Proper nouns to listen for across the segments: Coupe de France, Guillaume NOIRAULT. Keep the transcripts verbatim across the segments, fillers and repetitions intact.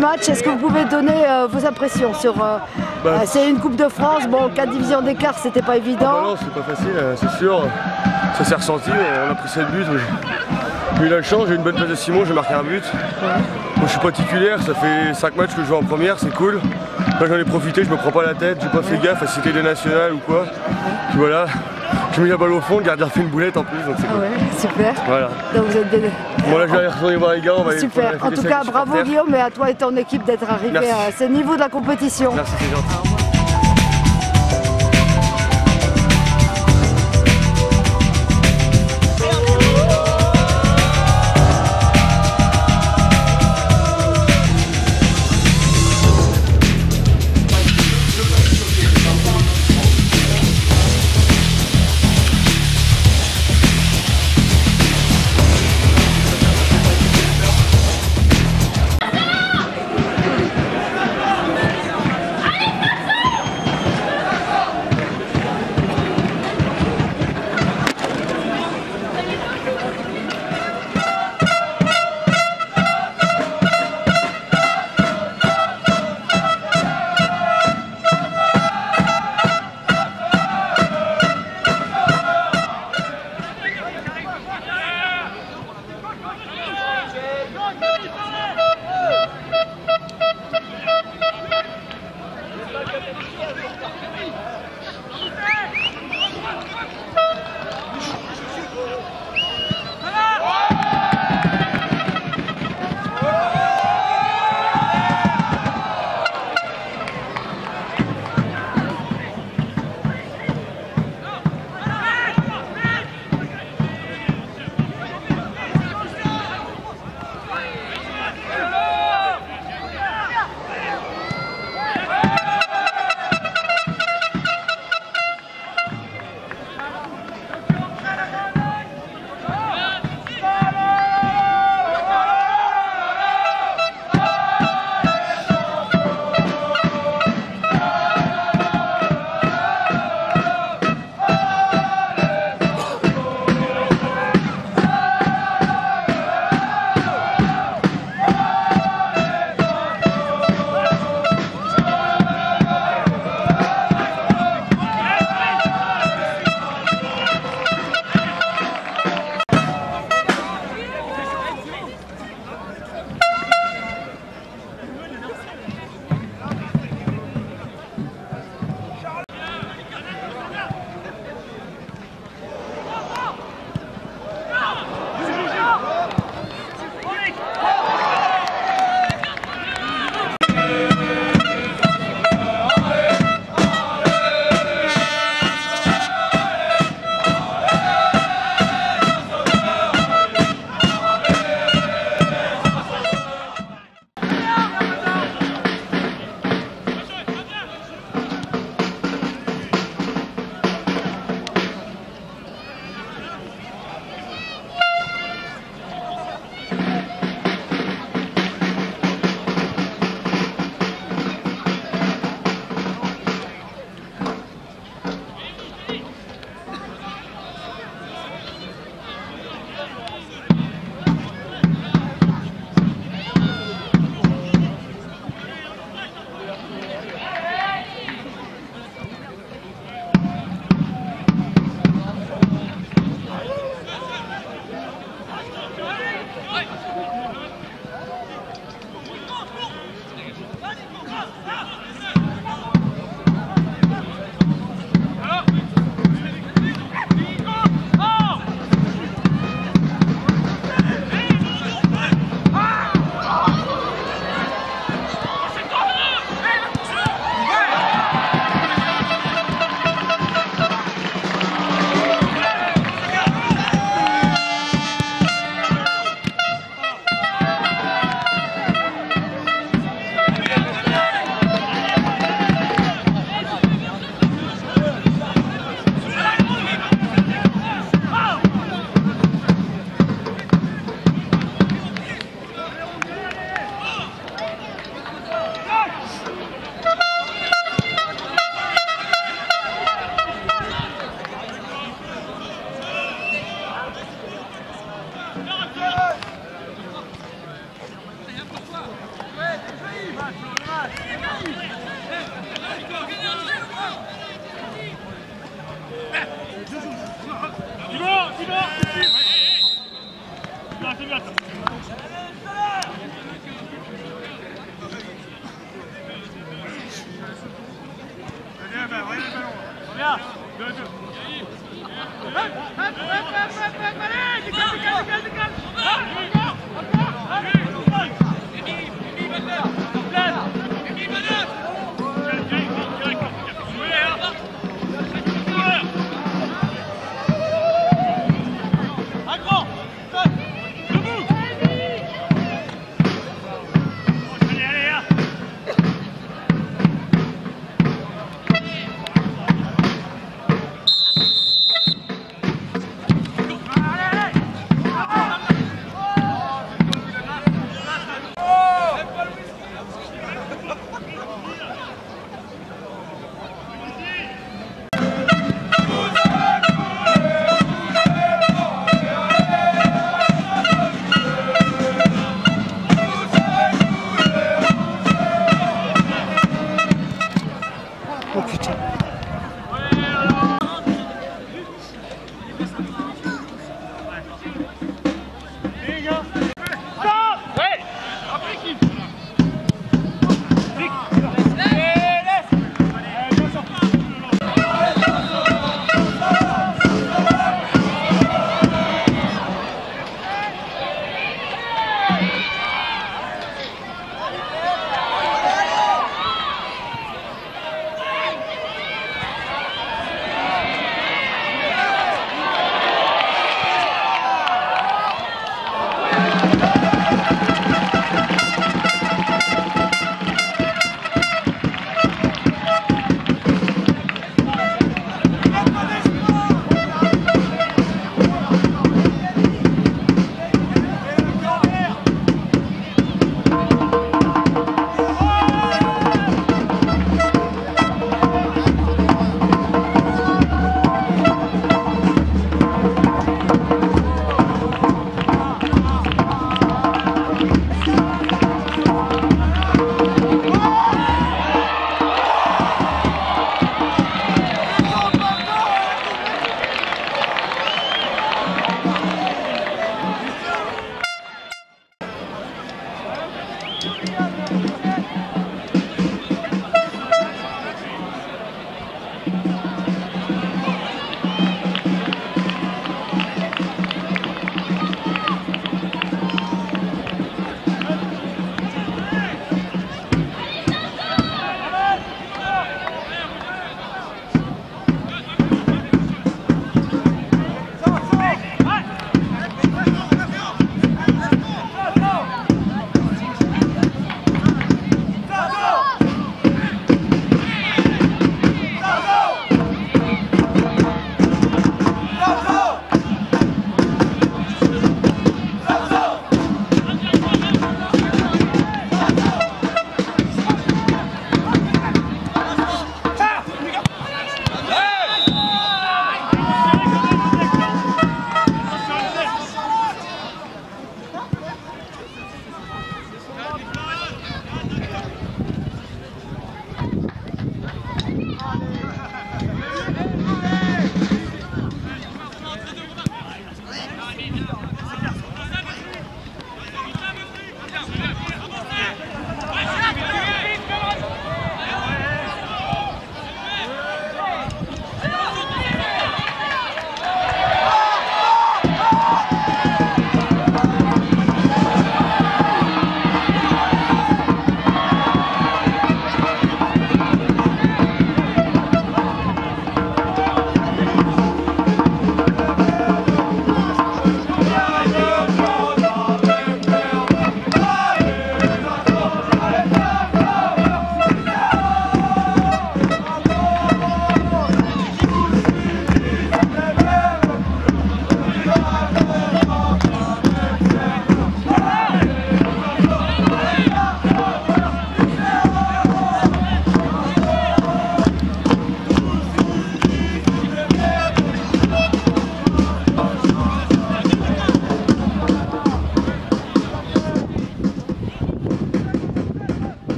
match, est-ce que vous pouvez donner euh, vos impressions sur euh, bah, euh, c'est une Coupe de France, bon, quatre divisions d'écart, c'était pas évident. Ah bah non, c'est pas facile, euh, c'est sûr. Ça s'est ressenti, on a pris sept buts. J'ai eu la chance, j'ai eu une bonne place de Simon, j'ai marqué un but. Moi, je suis pas titulaire, ça fait cinq matchs que je joue en première, c'est cool. Moi j'en ai profité, je me prends pas la tête, j'ai pas fait gaffe à si c'était des nationales ou quoi. Puis voilà, j'ai mis la balle au fond, le gardien fait une boulette en plus, donc c'est cool. Ouais, super. Voilà. Donc vous êtes des... Bon là je vais aller retourner voir les gars, on va super. En tout cas, bravo Guillaume et à toi et ton équipe d'être arrivé Merci. À ce niveau de la compétition. Merci, c'est gentil. Let's go!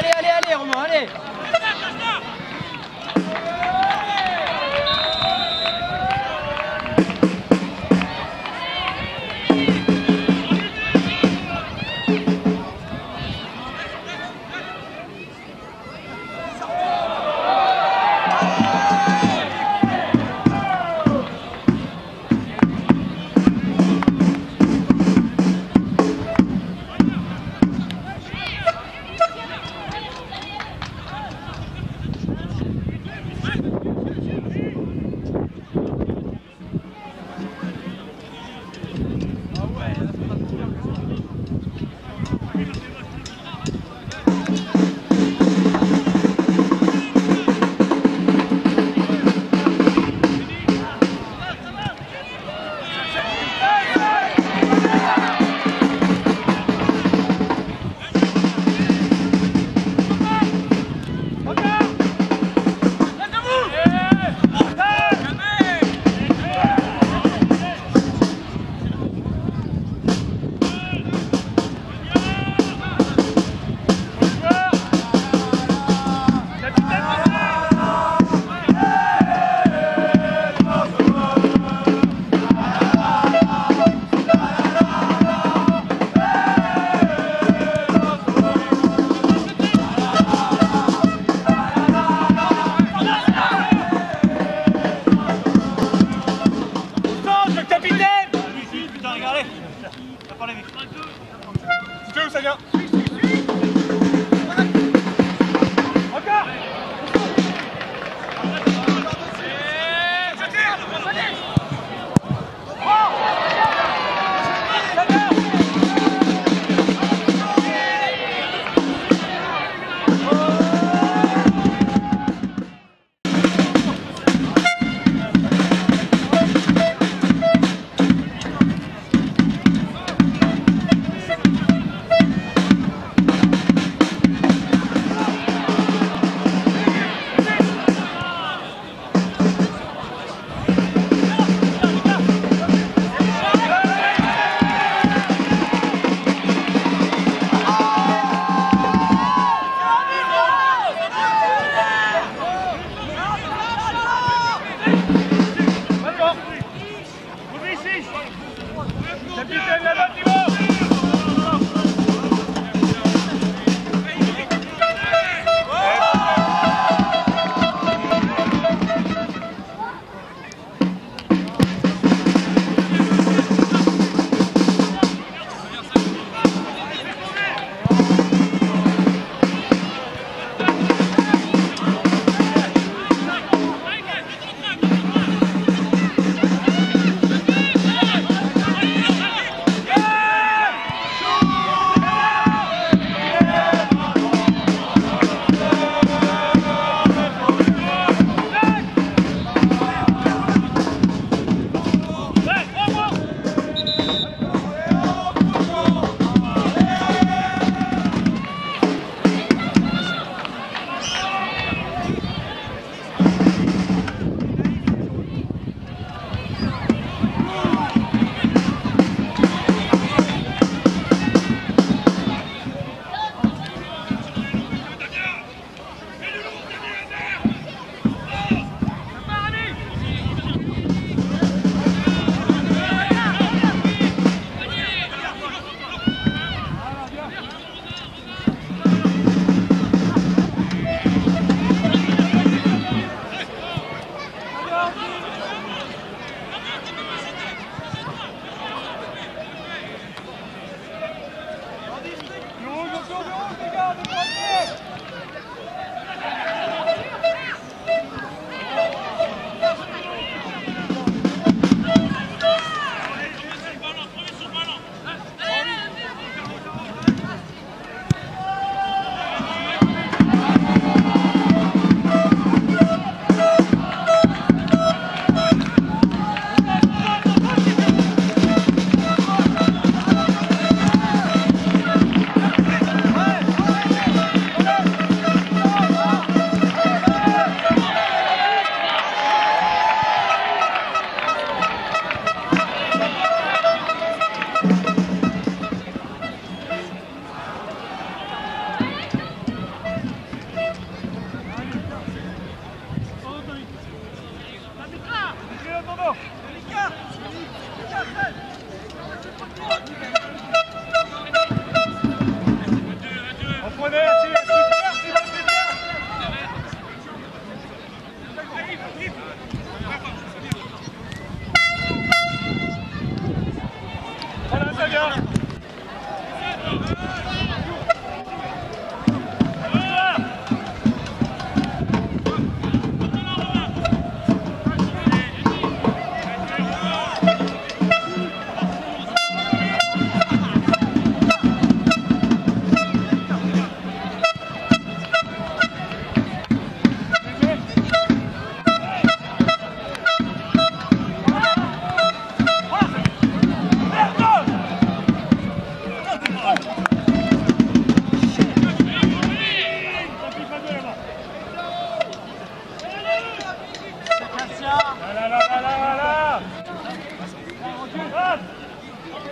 allez, allez, allez, Romain, allez.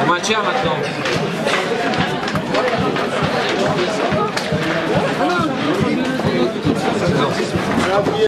On maintient maintenant.